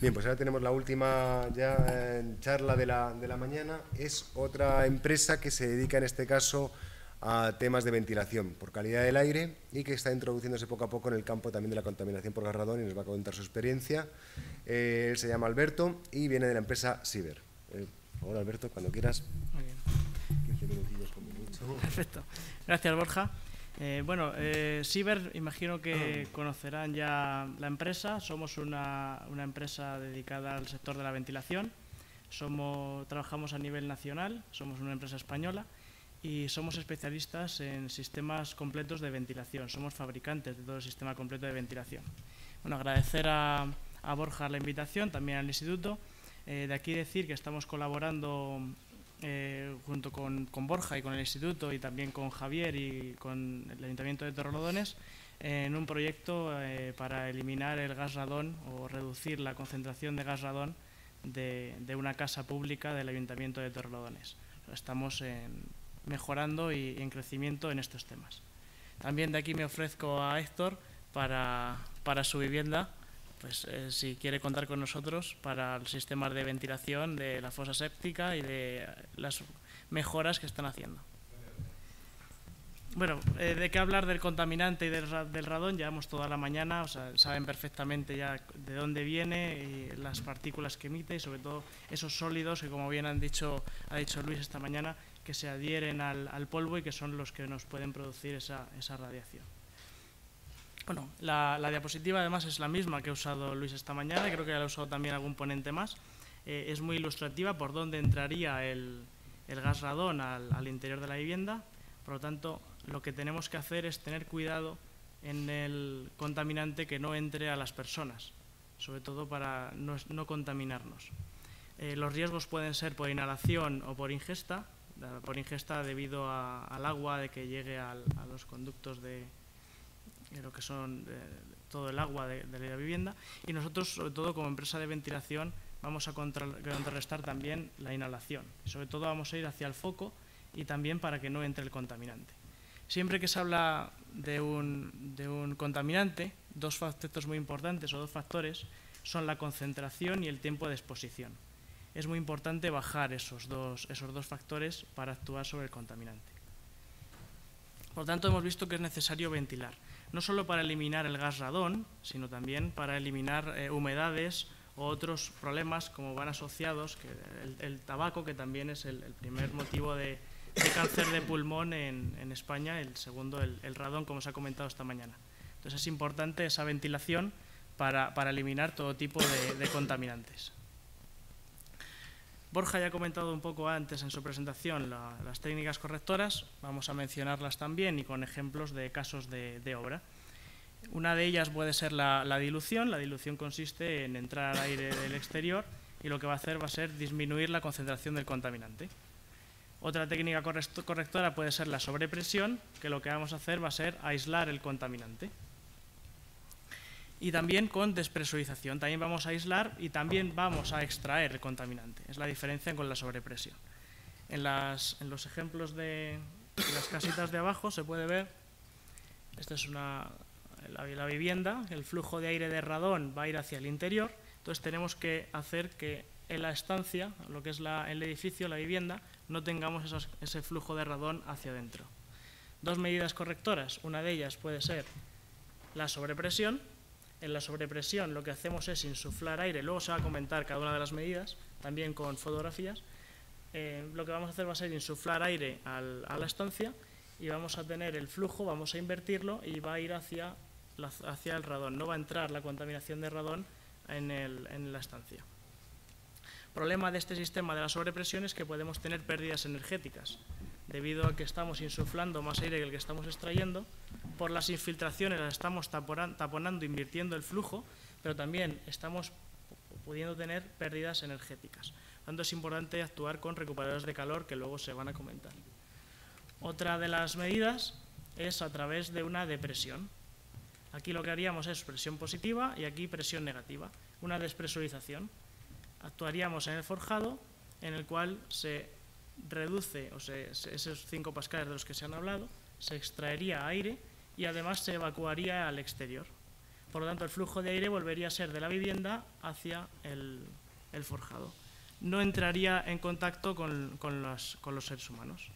Bien, pues ahora tenemos la última ya charla de la mañana. Es otra empresa que se dedica en este caso a temas de ventilación por calidad del aire y que está introduciéndose poco a poco en el campo también de la contaminación por gas radón y nos va a contar su experiencia. Él se llama Alberto y viene de la empresa SIBER. Hola Alberto, cuando quieras. Muy bien. 15 minutillos como mucho. Perfecto. Gracias Borja. SIBER, imagino que conocerán ya la empresa. Somos una empresa dedicada al sector de la ventilación. Trabajamos a nivel nacional, somos una empresa española y somos especialistas en sistemas completos de ventilación. Somos fabricantes de todo el sistema completo de ventilación. Bueno, agradecer a Borja la invitación, también al instituto. De aquí decir que estamos colaborando junto con Borja y con el Instituto y también con Javier y con el Ayuntamiento de Torrelodones en un proyecto para eliminar el gas radón o reducir la concentración de gas radón de una casa pública del Ayuntamiento de Torrelodones. Estamos mejorando y en crecimiento en estos temas. También de aquí me ofrezco a Héctor para su vivienda, pues si quiere contar con nosotros para el sistema de ventilación de la fosa séptica y de las mejoras que están haciendo. Bueno, de qué hablar del contaminante y del radón, llevamos toda la mañana, o sea, saben perfectamente ya de dónde viene y las partículas que emite y sobre todo esos sólidos que, como bien ha dicho Luis esta mañana, que se adhieren al polvo y que son los que nos pueden producir esa radiación. Bueno, la diapositiva además es la misma que ha usado Luis esta mañana, creo que ya la ha usado también algún ponente más. Es muy ilustrativa por dónde entraría el gas radón al interior de la vivienda. Por lo tanto, lo que tenemos que hacer es tener cuidado en el contaminante que no entre a las personas, sobre todo para no contaminarnos. Los riesgos pueden ser por inhalación o por ingesta debido al agua de que llegue a los conductos de lo que son todo el agua de la vivienda, y nosotros, sobre todo como empresa de ventilación, vamos a contrarrestar también la inhalación. Sobre todo vamos a ir hacia el foco y también para que no entre el contaminante. Siempre que se habla de un contaminante, dos aspectos muy importantes o dos factores son la concentración y el tiempo de exposición. Es muy importante bajar esos dos factores para actuar sobre el contaminante. Por lo tanto, hemos visto que es necesario ventilar, no solo para eliminar el gas radón, sino también para eliminar humedades o otros problemas como van asociados, que el tabaco, que también es el primer motivo de cáncer de pulmón en España, el segundo el radón, como se ha comentado esta mañana. Entonces es importante esa ventilación para eliminar todo tipo de contaminantes. Borja ya ha comentado un poco antes en su presentación las técnicas correctoras, vamos a mencionarlas también y con ejemplos de casos de obra. Una de ellas puede ser la dilución. La dilución consiste en entrar al aire del exterior y lo que va a hacer va a ser disminuir la concentración del contaminante. Otra técnica correctora puede ser la sobrepresión, que lo que vamos a hacer va a ser aislar el contaminante. Y también con despresurización, también vamos a aislar y también vamos a extraer el contaminante. Es la diferencia con la sobrepresión. En los ejemplos de las casitas de abajo se puede ver, esta es la vivienda, el flujo de aire de radón va a ir hacia el interior, entonces tenemos que hacer que en la estancia, lo que es el edificio, la vivienda, no tengamos ese flujo de radón hacia adentro. Dos medidas correctoras, una de ellas puede ser la sobrepresión. En la sobrepresión lo que hacemos es insuflar aire, luego se va a comentar cada una de las medidas, también con fotografías. Lo que vamos a hacer va a ser insuflar aire a la estancia y vamos a tener el flujo, vamos a invertirlo y va a ir hacia el radón, no va a entrar la contaminación de radón en la estancia. El problema de este sistema de la sobrepresión es que podemos tener pérdidas energéticas, debido a que estamos insuflando más aire que el que estamos extrayendo. Por las infiltraciones las estamos taponando, invirtiendo el flujo, pero también estamos pudiendo tener pérdidas energéticas. Por lo tanto, es importante actuar con recuperadores de calor, que luego se van a comentar. Otra de las medidas es a través de una depresión. Aquí lo que haríamos es presión positiva y aquí presión negativa, una despresurización. Actuaríamos en el forjado, en el cual se reduce esos 5 pascales de los que se han hablado, se extraería aire y además se evacuaría al exterior. Por lo tanto, el flujo de aire volvería a ser de la vivienda hacia el forjado. No entraría en contacto con los seres humanos.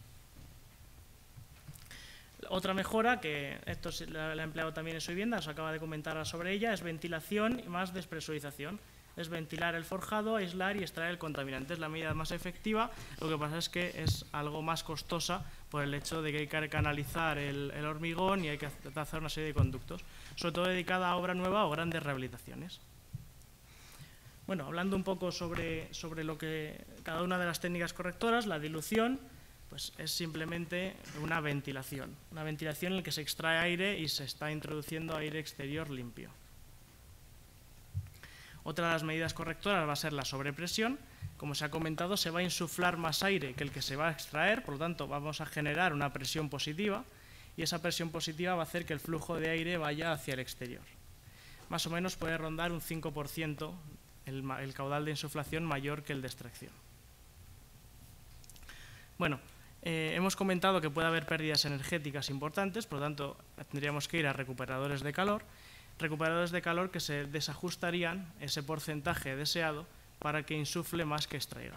Otra mejora, que esto la ha empleado también en su vivienda, os acaba de comentar sobre ella, es ventilación más despresurización. Es ventilar el forjado, aislar y extraer el contaminante. Es la medida más efectiva, lo que pasa es que es algo más costosa por el hecho de que hay que canalizar el hormigón y hay que hacer una serie de conductos, sobre todo dedicada a obra nueva o grandes rehabilitaciones. Bueno, hablando un poco sobre lo que cada una de las técnicas correctoras, la dilución, pues es simplemente una ventilación en la que se extrae aire y se está introduciendo aire exterior limpio. Otra de las medidas correctoras va a ser la sobrepresión. Como se ha comentado, se va a insuflar más aire que el que se va a extraer, por lo tanto, vamos a generar una presión positiva y esa presión positiva va a hacer que el flujo de aire vaya hacia el exterior. Más o menos puede rondar un 5% el caudal de insuflación mayor que el de extracción. Bueno, hemos comentado que puede haber pérdidas energéticas importantes, por lo tanto, tendríamos que ir a recuperadores de calor. Recuperadores de calor que se desajustarían ese porcentaje deseado para que insufle más que extraiga.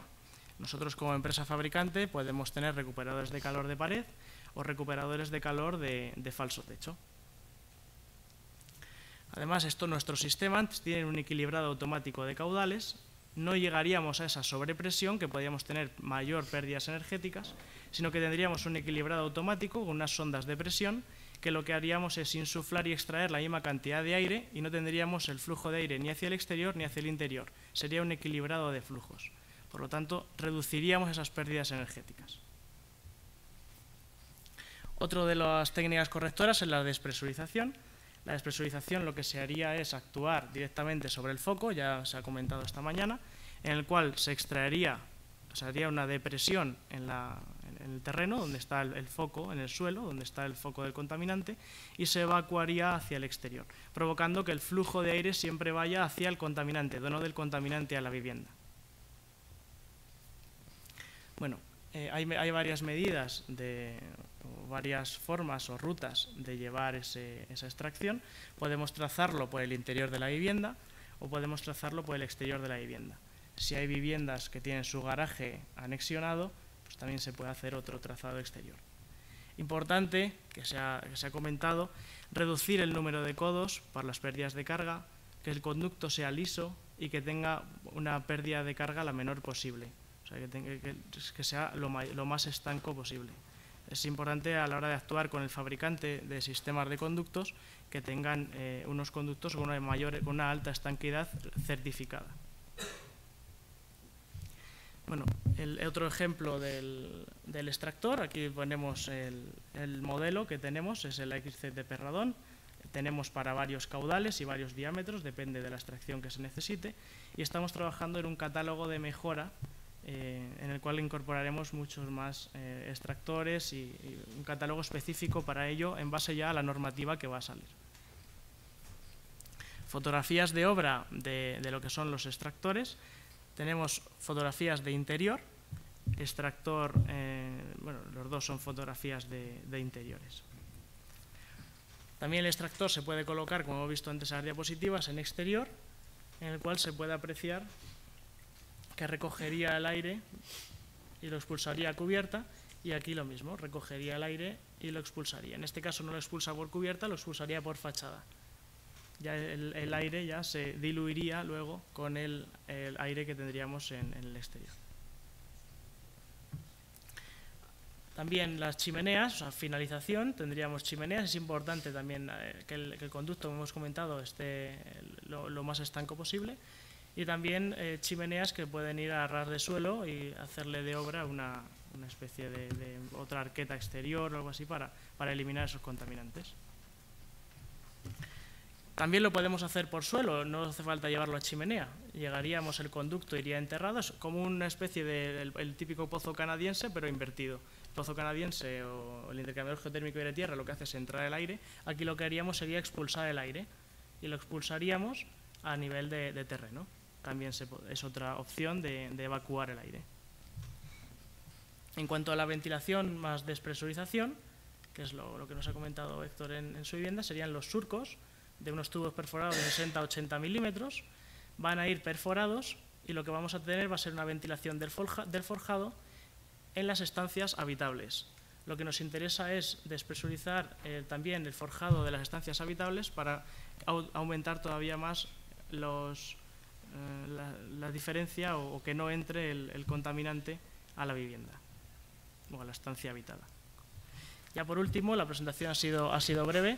Nosotros como empresa fabricante podemos tener recuperadores de calor de pared o recuperadores de calor de falso techo. Además, nuestros sistemas tienen un equilibrado automático de caudales, no llegaríamos a esa sobrepresión que podríamos tener mayor pérdidas energéticas, sino que tendríamos un equilibrado automático con unas sondas de presión que lo que haríamos es insuflar y extraer la misma cantidad de aire y no tendríamos el flujo de aire ni hacia el exterior ni hacia el interior. Sería un equilibrado de flujos. Por lo tanto, reduciríamos esas pérdidas energéticas. Otra de las técnicas correctoras es la despresurización. La despresurización lo que se haría es actuar directamente sobre el foco, ya se ha comentado esta mañana, en el cual se extraería, se haría una depresión en el terreno donde está el foco, en el suelo, donde está el foco del contaminante, y se evacuaría hacia el exterior, provocando que el flujo de aire siempre vaya hacia el contaminante, no del contaminante a la vivienda. Bueno, hay varias medidas, varias formas o rutas de llevar esa extracción. Podemos trazarlo por el interior de la vivienda o podemos trazarlo por el exterior de la vivienda. Si hay viviendas que tienen su garaje anexionado, pues también se puede hacer otro trazado exterior. Importante, que se ha comentado, reducir el número de codos para las pérdidas de carga, que el conducto sea liso y que tenga una pérdida de carga la menor posible, o sea, que sea lo más estanco posible. Es importante a la hora de actuar con el fabricante de sistemas de conductos que tengan unos conductos con una alta estanquidad certificada. Bueno, el otro ejemplo del extractor, aquí ponemos el modelo que tenemos, es el XZ de Perradón. Tenemos para varios caudales y varios diámetros, depende de la extracción que se necesite, y estamos trabajando en un catálogo de mejora en el cual incorporaremos muchos más extractores y un catálogo específico para ello en base ya a la normativa que va a salir. Fotografías de obra de lo que son los extractores. Tenemos fotografías de interior, extractor, bueno, los dos son fotografías de interiores. También el extractor se puede colocar, como hemos visto antes en las diapositivas, en exterior, en el cual se puede apreciar que recogería el aire y lo expulsaría a cubierta, y aquí lo mismo, recogería el aire y lo expulsaría. En este caso no lo expulsa por cubierta, lo expulsaría por fachada. Ya el aire ya se diluiría luego con el aire que tendríamos en el exterior. También las chimeneas, o sea, finalización, tendríamos chimeneas. Es importante también que el conducto, como hemos comentado, esté lo más estanco posible. Y también chimeneas que pueden ir a ras de suelo y hacerle de obra una especie de otra arqueta exterior o algo así para eliminar esos contaminantes. También lo podemos hacer por suelo, no hace falta llevarlo a chimenea. Llegaríamos, el conducto iría enterrado, es como una especie del típico pozo canadiense, pero invertido. El pozo canadiense o el intercambiador geotérmico aire-tierra lo que hace es entrar el aire. Aquí lo que haríamos sería expulsar el aire y lo expulsaríamos a nivel de terreno. También es otra opción de evacuar el aire. En cuanto a la ventilación más despresurización, que es lo que nos ha comentado Héctor en su vivienda, serían los surcos. de unos tubos perforados de 60 a 80 milímetros, van a ir perforados y lo que vamos a tener va a ser una ventilación del forjado en las estancias habitables. Lo que nos interesa es despresurizar también el forjado de las estancias habitables para aumentar todavía más la diferencia o que no entre el contaminante a la vivienda o a la estancia habitada. Ya por último, la presentación ha sido breve.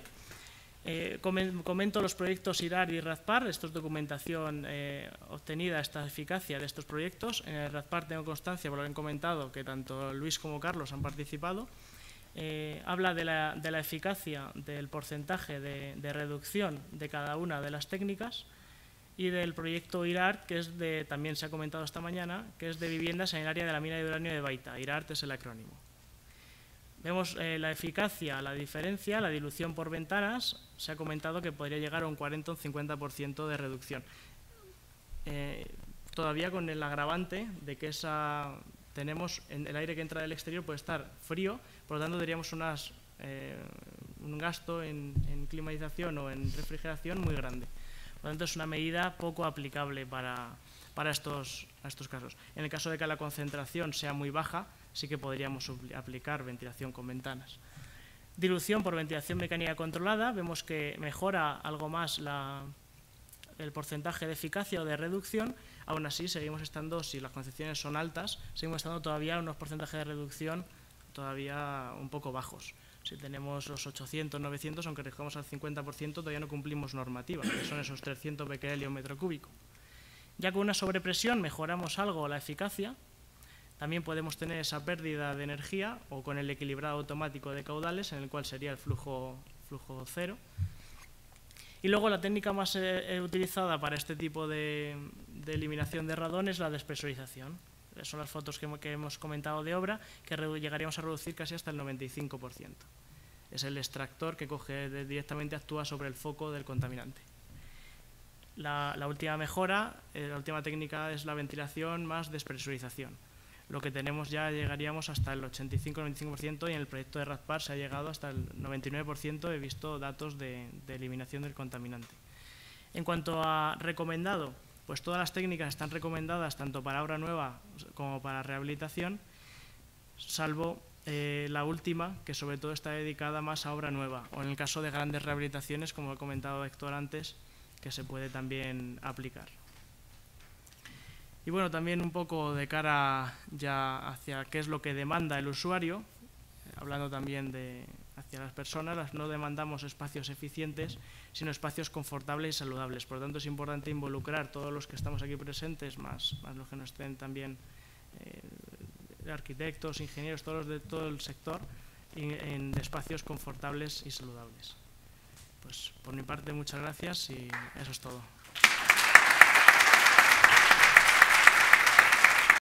Comento los proyectos IRAR y RADPAR. Esto es documentación obtenida, esta eficacia de estos proyectos. En el RADPAR tengo constancia, por lo que han comentado, que tanto Luis como Carlos han participado. Habla de la eficacia del porcentaje de reducción de cada una de las técnicas y del proyecto IRAR, que es también se ha comentado esta mañana, que es de viviendas en el área de la mina de uranio de Baita. IRAR es el acrónimo. Vemos la eficacia, la diferencia, la dilución por ventanas. Se ha comentado que podría llegar a un 40 o un 50% de reducción. Todavía con el agravante de que tenemos el aire que entra del exterior puede estar frío, por lo tanto tendríamos un gasto en climatización o en refrigeración muy grande. Por lo tanto, es una medida poco aplicable para estos casos. En el caso de que la concentración sea muy baja, sí que podríamos aplicar ventilación con ventanas. Dilución por ventilación mecánica controlada. Vemos que mejora algo más el porcentaje de eficacia o de reducción. Aún así, seguimos estando, si las concentraciones son altas, seguimos estando todavía unos porcentajes de reducción todavía un poco bajos. Si tenemos los 800, 900, aunque reduzcamos al 50%, todavía no cumplimos normativa, que son esos 300 becquerelios metro cúbico. Ya con una sobrepresión mejoramos algo la eficacia. También podemos tener esa pérdida de energía o con el equilibrado automático de caudales, en el cual sería el flujo cero. Y luego la técnica más utilizada para este tipo de eliminación de radón es la despresurización. Son las fotos que hemos comentado de obra, que llegaríamos a reducir casi hasta el 95%. Es el extractor que coge directamente, actúa sobre el foco del contaminante. La última mejora, la última técnica es la ventilación más despresurización. Lo que tenemos ya llegaríamos hasta el 85-95% y en el proyecto de RADPAR se ha llegado hasta el 99%, he visto datos de eliminación del contaminante. En cuanto a recomendado, pues todas las técnicas están recomendadas tanto para obra nueva como para rehabilitación, salvo la última, que sobre todo está dedicada más a obra nueva, o en el caso de grandes rehabilitaciones, como ha comentado Héctor antes, que se puede también aplicar. Y bueno, también un poco de cara ya hacia qué es lo que demanda el usuario, hablando también hacia las personas, no demandamos espacios eficientes, sino espacios confortables y saludables. Por lo tanto, es importante involucrar todos los que estamos aquí presentes, más los que no estén también arquitectos, ingenieros, todos los de todo el sector, de espacios confortables y saludables. Pues por mi parte, muchas gracias y eso es todo.